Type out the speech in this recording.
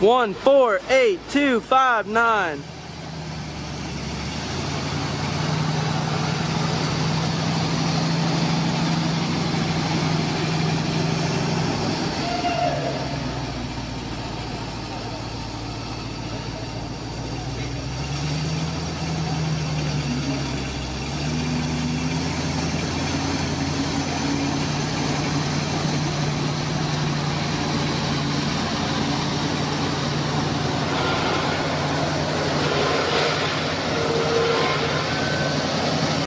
1, 4, 8, 2, 5, 9.